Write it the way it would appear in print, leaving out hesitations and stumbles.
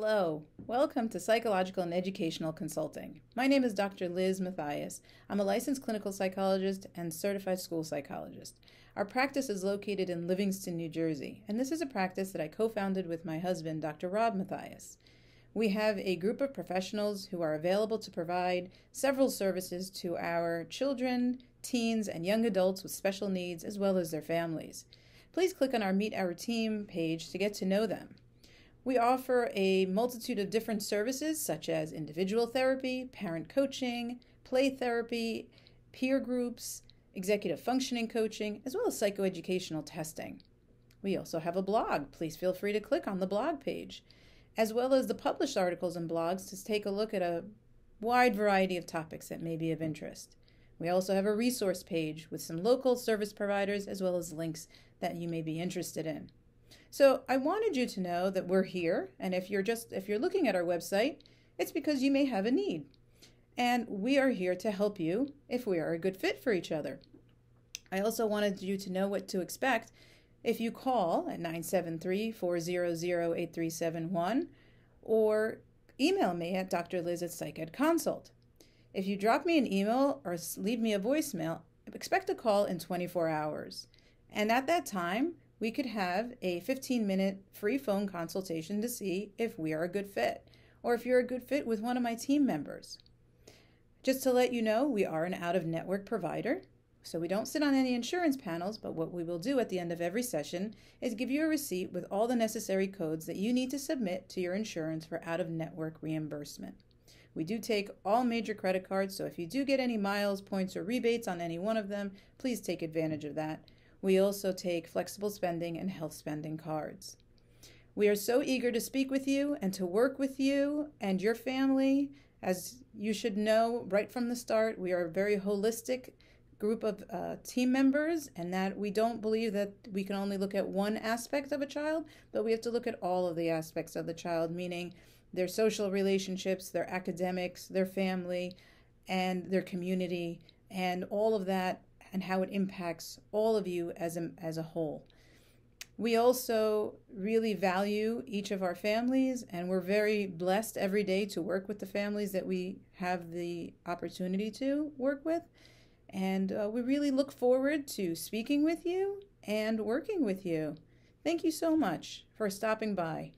Hello, welcome to Psychological and Educational Consulting. My name is Dr. Liz Matheis. I'm a licensed clinical psychologist and certified school psychologist. Our practice is located in Livingston, New Jersey, and this is a practice that I co-founded with my husband, Dr. Rob Matheis. We have a group of professionals who are available to provide several services to our children, teens, and young adults with special needs, as well as their families. Please click on our Meet Our Team page to get to know them. We offer a multitude of different services such as individual therapy, parent coaching, play therapy, peer groups, executive functioning coaching, as well as psychoeducational testing. We also have a blog. Please feel free to click on the blog page, as well as the published articles and blogs to take a look at a wide variety of topics that may be of interest. We also have a resource page with some local service providers as well as links that you may be interested in. So I wanted you to know that we're here, and if you're looking at our website, it's because you may have a need. And we are here to help you if we are a good fit for each other. I also wanted you to know what to expect if you call at 973-400-8371 or email me at drliz@PsychEdConsult. If you drop me an email or leave me a voicemail, expect a call in 24 hours. And at that time, we could have a 15-minute free phone consultation to see if we are a good fit, or if you're a good fit with one of my team members. Just to let you know, we are an out-of-network provider, so we don't sit on any insurance panels, but what we will do at the end of every session is give you a receipt with all the necessary codes that you need to submit to your insurance for out-of-network reimbursement. We do take all major credit cards, so if you do get any miles, points, or rebates on any one of them, please take advantage of that. We also take flexible spending and health spending cards. We are so eager to speak with you and to work with you and your family. As you should know right from the start, we are a very holistic group of team members, and that we don't believe that we can only look at one aspect of a child, but we have to look at all of the aspects of the child, meaning their social relationships, their academics, their family, and their community, and all of that, and how it impacts all of you as a whole. We also really value each of our families, and we're very blessed every day to work with the families that we have the opportunity to work with. And we really look forward to speaking with you and working with you. Thank you so much for stopping by.